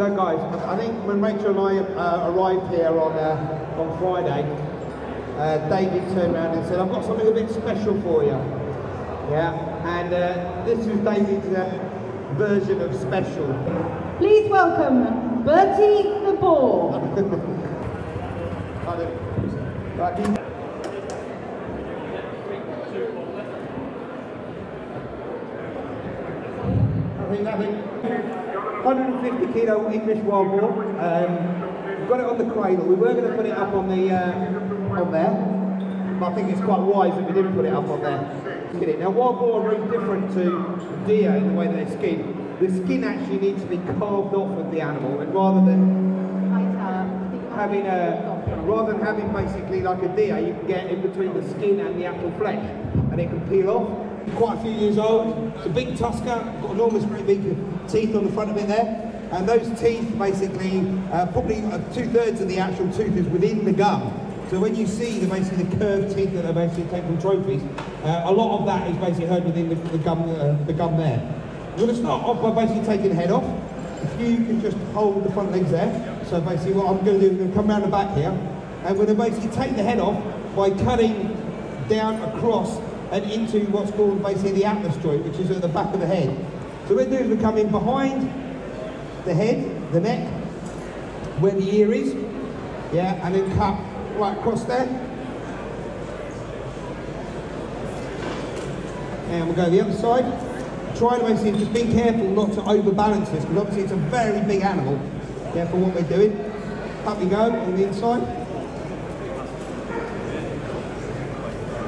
So guys, I think when Rachel and I arrived here on Friday, David turned around and said, I've got something a bit special for you. Yeah, and this is David's version of special. Please welcome Bertie the Boar. Right. Having 150 kilo English wild boar. Got it on the cradle. We were going to put it up on the on there, but I think it's quite wise that we didn't put it up on there. Now wild boar are very different to deer in the way they skin. The skin actually needs to be carved off of the animal, and rather than having basically like a deer, you can get in between the skin and the actual flesh, and it can peel off. Quite a few years old. It's a big tusker, got enormous big teeth on the front of it there. And those teeth basically, probably 2/3 of the actual tooth is within the gum. So when you see the basically the curved teeth that are basically taken from trophies, a lot of that is basically heard within the gum there. You're going to start off by basically taking the head off. If you can just hold the front legs there. So basically what I'm going to do, I'm going to come round the back here. And we're going to basically take the head off by cutting down across and into what's called basically the Atlas joint, which is at the back of the head. So what we do is we come in behind the head, the neck, where the ear is, yeah, and then cut right across there. And we'll go the other side. Try to basically just be careful not to overbalance this, because obviously it's a very big animal. Careful what we're doing. Up we go on the inside.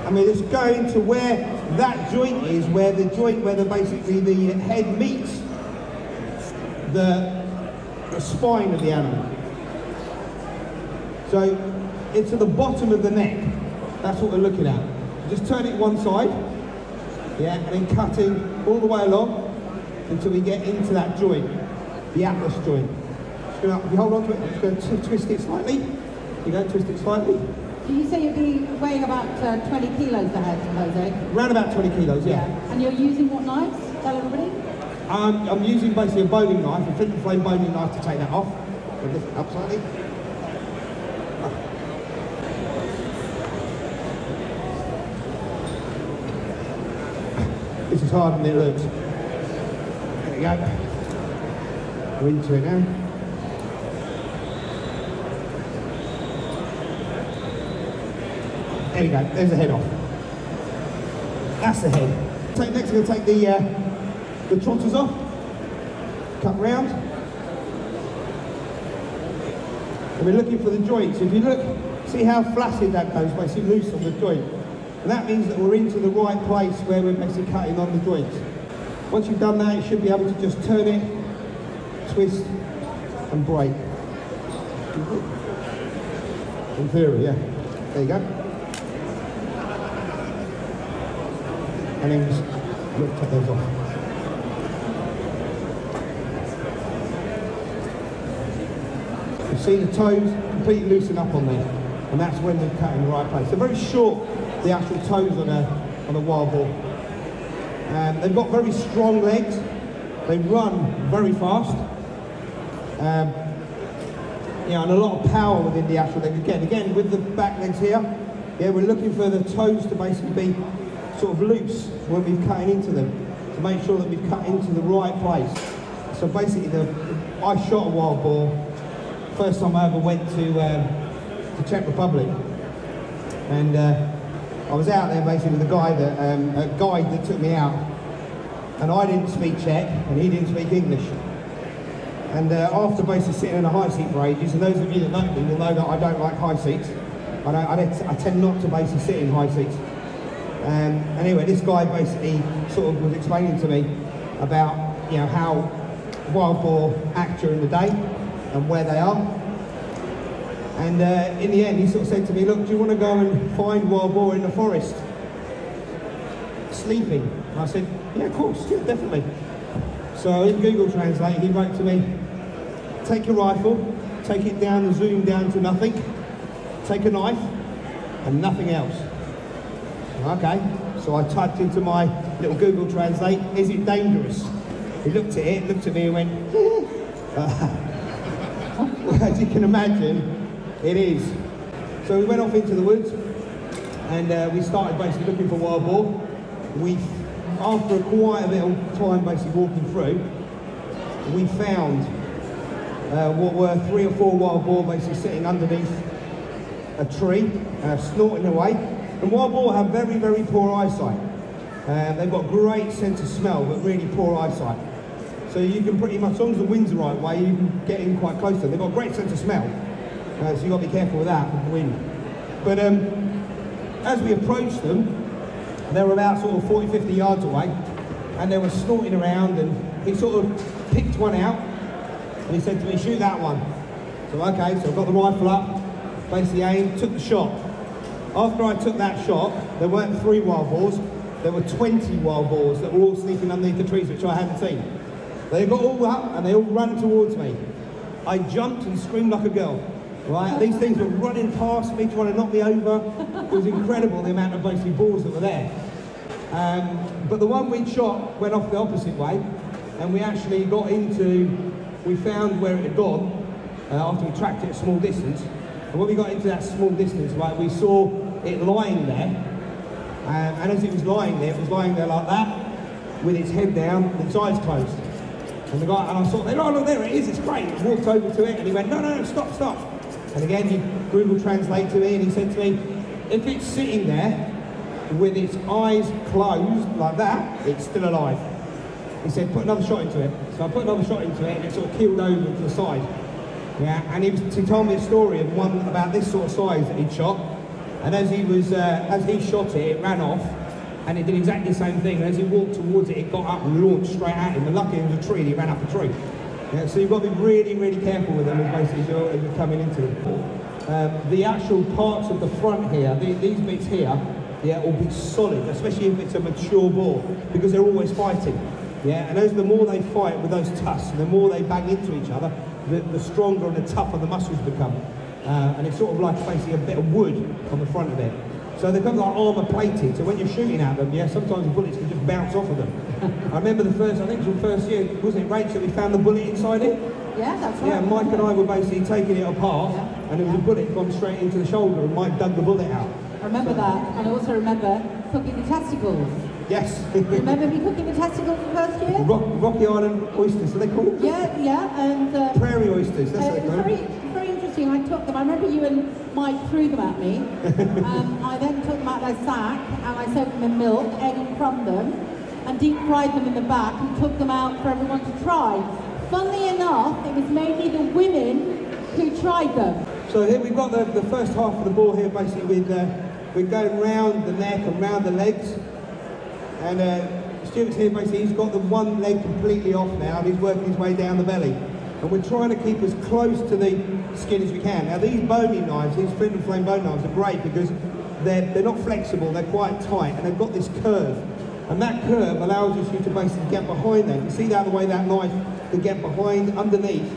I mean, it's going to where that joint is, where the joint, where basically the head meets the spine of the animal. So it's at the bottom of the neck. That's what we're looking at. Just turn it one side, yeah, and then cutting all the way along until we get into that joint, the Atlas joint. Just gonna, if you hold on to it, just going to twist it slightly. You go, twist it slightly. Did you say you're going to be weighing about 20 kilos the head, Jose? Around about 20 kilos, yeah. And you're using what knives? Tell everybody. I'm using basically a boning knife, a Flint and Flame boning knife, to take that off. I'll lift it up slightly. This is harder than it looks. There we go. We're into it now. There you go, there's the head off. That's the head. So next we're going to take the trotters off. Cut round. And we're looking for the joints. If you look, see how flaccid that goes, basically loose on the joint. And that means that we're into the right place where we're basically cutting on the joints. Once you've done that, you should be able to just turn it, twist, and break. In theory, yeah. There you go. And then just cut those off. You see the toes completely loosen up on there, and that's when they're cut in the right place. They're very short, the actual toes on a wild boar. They've got very strong legs. They run very fast. Yeah, and a lot of power within the actual leg. Again, with the back legs here, yeah, we're looking for the toes to basically be sort of loops when we're cutting into them, to make sure that we've cut into the right place. So basically, I shot a wild boar first time I ever went to Czech Republic, and I was out there basically with a guide that took me out, and I didn't speak Czech and he didn't speak English. And after basically sitting in a high seat for ages, and those of you that know me will know that I don't like high seats. I tend not to basically sit in high seats. Anyway, this guy basically sort of was explaining to me about, you know, how wild boar act during the day and where they are. And in the end, he sort of said to me, look, do you want to go and find wild boar in the forest, sleeping? And I said, yeah, of course, yeah, definitely. So in Google Translate, he wrote to me, take your rifle, take it down and zoom down to nothing, take a knife and nothing else. Okay, so I typed into my little Google Translate, is it dangerous? He looked at me and went, As you can imagine, it is. So we went off into the woods, and we started basically looking for wild boar. We, after quite a bit of time basically walking through, we found what were 3 or 4 wild boar basically sitting underneath a tree, snorting away. And wild boar have very, very poor eyesight. They've got great sense of smell, but really poor eyesight. So you can pretty much, as long as the wind's the right way, you can get in quite close to them. They've got a great sense of smell, so you've got to be careful with that, with the wind. But as we approached them, they were about sort of 40, 50 yards away, and they were snorting around, and he sort of picked one out, and he said to me, shoot that one. So okay, so I got the rifle up, basically aimed, took the shot. After I took that shot, there weren't 3 wild boars, there were 20 wild boars that were all sneaking underneath the trees, which I hadn't seen. They got all up and they all ran towards me. I jumped and screamed like a girl. Right? These things were running past me, trying to knock me over. It was incredible the amount of basically balls that were there. But the one we shot went off the opposite way, and we actually got into, we found where it had gone after we tracked it a small distance. And when we got into that small distance, right, we saw it lying there. And as it was lying there like that, with its head down, its eyes closed. And the guy, and I saw, oh look, there it is, it's great. I walked over to it and he went, no, no, no, stop, stop. And again, he Google Translate to me and he said to me, if it's sitting there with its eyes closed like that, it's still alive. He said, put another shot into it. So I put another shot into it and it sort of keeled over to the side. Yeah, and he told me a story of one about this sort of size that he'd shot. And as he was, as he shot it, it ran off. And it did exactly the same thing, and as he walked towards it, it got up and launched straight at him, and luckily it was a tree, and he ran up a tree. Yeah, so you've got to be really, really careful with them as you're coming into it. The actual parts of the front here, these bits here, yeah, will be solid, especially if it's a mature boar, because they're always fighting. Yeah, and as the more they fight with those tusks, the more they bang into each other, the stronger and the tougher the muscles become. And it's sort of like basically a bit of wood on the front of it. So they've got like armour plated, so when you're shooting at them, yeah, sometimes the bullets can just bounce off of them. I remember the first, I think it was the first year, wasn't it, Rachel, we found the bullet inside it? Yeah, that's right. Yeah, Mike and I were basically taking it apart, yeah, and it was a bullet gone straight into the shoulder, and Mike dug the bullet out. I remember that, and I also remember cooking the testicles. Yes. Do you remember me cooking the testicles the first year? Rocky Island oysters, are they called? Yeah, yeah, and... prairie oysters, that's what they call. I took them, I remember you and Mike threw them at me. I then took them out of my sack and I soaked them in milk, egg and crumbed them and deep fried them in the back and took them out for everyone to try. Funnily enough, it was mainly the women who tried them. So here we've got the first half of the boar here basically with, we're going round the neck and round the legs, and Stuart's here basically, he's got the one leg completely off now and he's working his way down the belly. And we're trying to keep as close to the skin as we can. Now these boning knives, these Flint and Flame bone knives are great because they're not flexible, they're quite tight, and they've got this curve. And that curve allows you to basically get behind them. You see that the way that knife can get behind, underneath.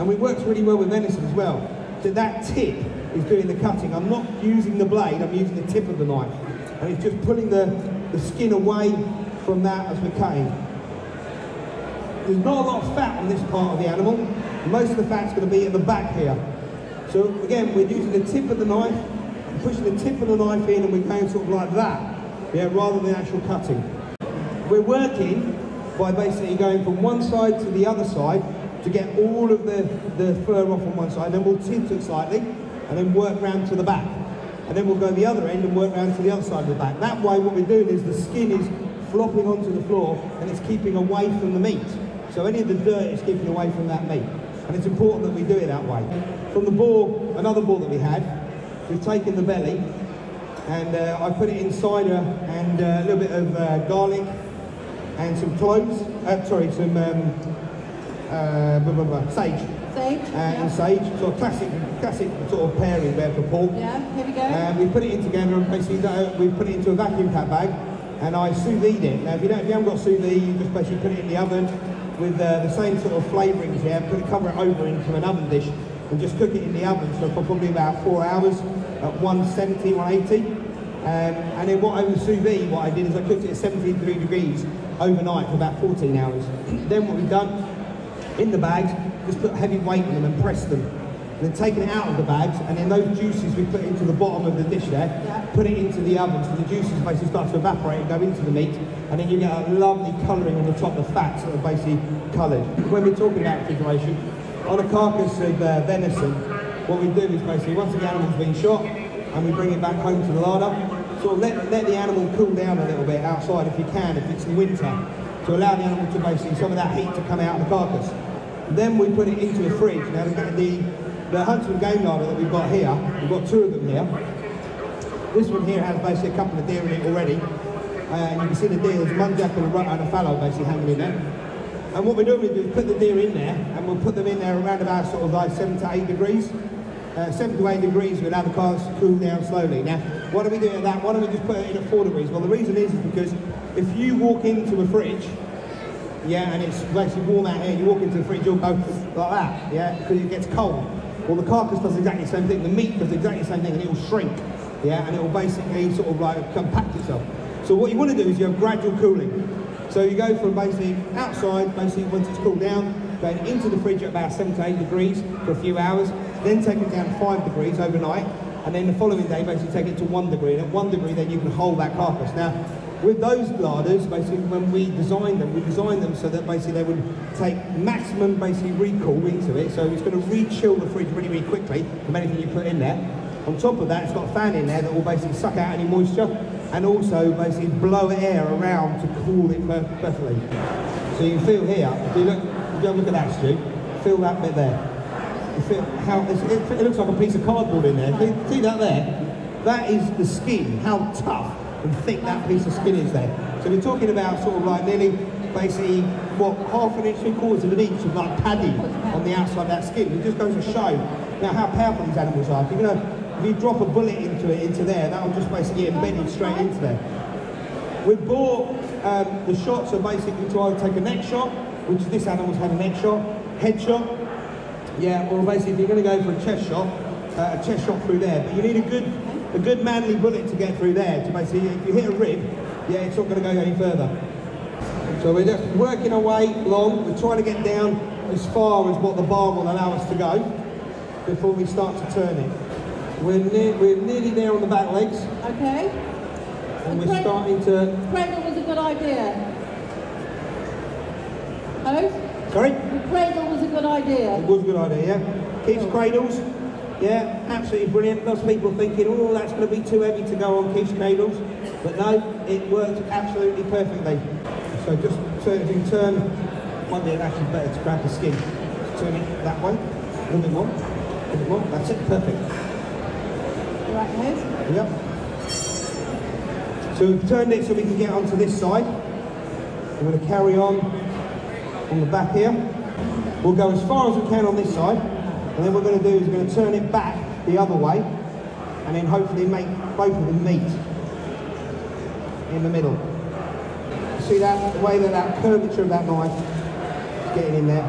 And it works really well with venison as well. So that tip is doing the cutting. I'm not using the blade, I'm using the tip of the knife. And it's just pulling the skin away from that as we're cutting. There's not a lot of fat on this part of the animal. Most of the fat's going to be at the back here. So again, we're using the tip of the knife, pushing the tip of the knife in, and we're going sort of like that, yeah, rather than actual cutting. We're working by basically going from one side to the other side to get all of the fur off on one side, then we'll tint it slightly, and then work round to the back. And then we'll go the other end and work round to the other side of the back. That way, what we're doing is the skin is flopping onto the floor, and it's keeping away from the meat. So any of the dirt is keeping away from that meat. And it's important that we do it that way. From the boar, another boar that we had, we've taken the belly, and I put it in cider and a little bit of garlic and some cloves, sage. Sage. And sage, so a classic sort of pairing there for Paul. Yeah, here we go. And we put it in together and basically we put it into a vacuum pack bag, and I sous vide it. Now if you haven't got sous vide, you just basically put it in the oven, with the same sort of flavourings here, cover it over into an oven dish and just cook it in the oven, so for probably about 4 hours at 170, 180. And then what over sous vide, what I did is I cooked it at 73 degrees overnight for about 14 hours. Then what we've done, in the bags, just put heavy weight in them and press them. And then taking it out of the bags, and then those juices we put into the bottom of the dish there, put it into the oven, so the juices basically start to evaporate and go into the meat, and then you get a lovely colouring on the top, the fats that are basically coloured. When we're talking about refrigeration, on a carcass of venison, what we do is basically, once the animal's been shot, and we bring it back home to the larder, sort of let the animal cool down a little bit outside if you can, if it's the winter, to allow the animal to basically, some of that heat to come out of the carcass. Then we put it into the fridge. Now the hunting game larder that we've got here, we've got two of them here. This one here has basically a couple of deer in it already. And you can see the deer, there's a mungjack and a fallow basically hanging in there. And what we normally do is put the deer in there, and we'll put them in there around about sort of like 7 to 8 degrees. 7 to 8 degrees, we'll allow the cars to cool down slowly. Now, why do we do it at that? Why don't we just put it in at 4 degrees? Well, the reason is because if you walk into a fridge, yeah, and it's basically warm out here, you walk into the fridge, you'll go like that, yeah, because it gets cold. Well, the carcass does exactly the same thing, the meat does exactly the same thing, and it will shrink, yeah, and it will basically sort of like compact itself. So what you want to do is you have gradual cooling. So you go from basically outside, basically once it's cooled down, going into the fridge at about 7 to 8 degrees for a few hours, then take it down 5 degrees overnight, and then the following day basically take it to 1 degree, and at 1 degree then you can hold that carcass. Now, with those larders, basically when we designed them so that basically they would take maximum basically recoil into it, so it's going to re-chill the fridge really, really quickly from anything you put in there. On top of that, it's got a fan in there that will basically suck out any moisture, and also basically blow air around to cool it perfectly. So you feel here, if you look, if you have a look at that, Stu, feel that bit there. It looks like a piece of cardboard in there. See that there? That is the skin, how tough and thick that piece of skin is there. So we're talking about sort of like nearly, basically, what, half an inch, 3/4 of an inch of like padding on the outside of that skin. It just goes to show now how powerful these animals are. If you drop a bullet into there, that'll just basically get embedded straight into there. We bought the shots, so basically to either take a neck shot, which this animal's had a neck shot, head shot, yeah, or basically if you're going to go for a chest shot through there, but you need a good manly bullet to get through there, to basically, if you hit a rib, yeah, it's not going to go any further. So we're just working our way long, we're trying to get down as far as what the bar will allow us to go, before we start to turn it. We're nearly there on the back legs. Okay. And we're starting to... Cradle was a good idea. Oh? Sorry? The cradle was a good idea. It was a good idea, yeah. Keith's cradles, yeah, absolutely brilliant. Lots of people thinking, oh, that's going to be too heavy to go on Keith's cradles. But no, it worked absolutely perfectly. So just so if you turn, might be actually better to grab the skin. Just turn it that way, a little bit more, a little bit more. That's it, perfect. Right hand. Yep. So we've turned it so we can get onto this side. We're going to carry on the back here. We'll go as far as we can on this side, and then what we're going to do is we're going to turn it back the other way, and then hopefully make both of them meet in the middle. See that, the way that that curvature of that knife is getting in there.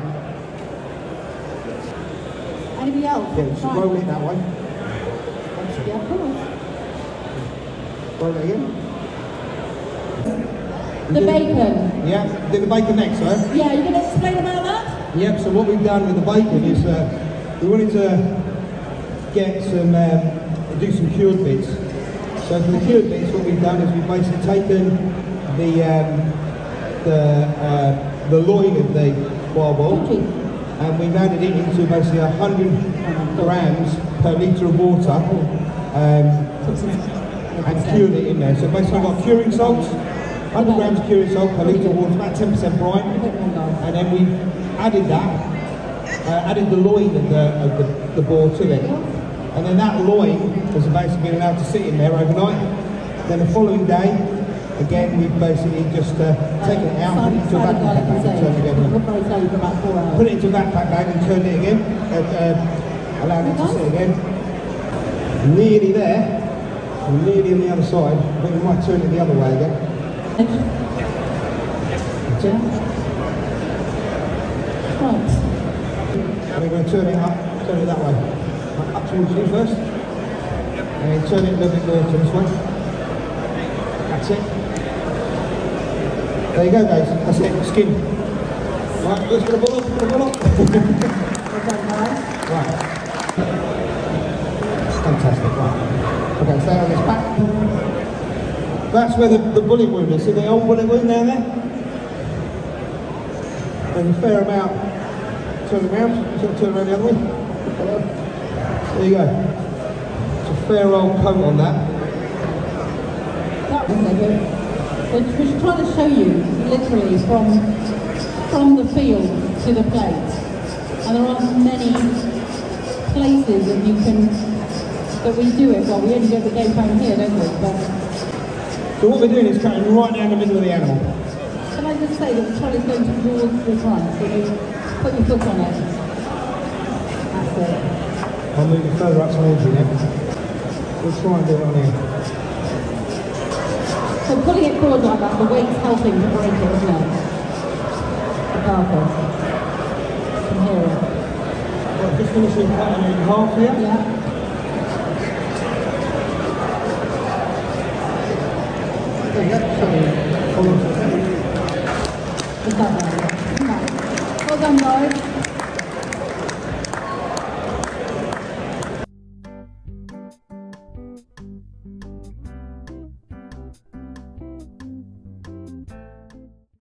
Anybody else? Yeah, just roll it that way. Yeah, of course. Roll it again. The bacon. Yeah, did the bacon next, right? Yeah, you going to explain about that? Yep, so what we've done with the bacon is we wanted to get some, do some cured bits. So for the cured bits, what we've done is we've basically taken the loin of the wild boar, and we've added it into basically 100 grams per litre of water, and cured it in there. So basically we've got curing salts, 100 grams of curing salt per litre of water, about 10% brine, and then we added added the loin of the boar to it. And then that loin has basically been allowed to sit in there overnight. Then the following day, again, we've basically just taken it out, put it into a backpack bag and turned it again. Put it into a backpack bag and turned it again, allowed it to sit again. Nearly there, nearly on the other side, but we might turn it the other way again. Right. And we're going to turn it up, turn it that way. Up towards you first. And then turn it a little bit more to this way. That's it. There you go, guys. That's it. Skin. Right, let's put a ball up, put a ball up. Right. Fantastic, right. Okay, stay on this back. That's where the bullet wound is. See the old bullet wound down there? Then you fair amount. Turn around, turn around the other way. There you go. It's a fair old coat on that. That was good. We're trying to show you, literally, from the field to the plate. And there aren't many places that you can, that we do it. Well, we only do the game plan here, don't we? But so what we're doing is cutting right down the middle of the animal. Can I just say that the trolley's going towards the front, so you put your foot on it. That's it. I'll move it further up towards you now. We'll try and do it on here. So pulling it forward like that, the weight's helping to break it as well. Well, just finishing cutting it in half here. Yeah. There you go. Sorry. Hold on. Well done, guys.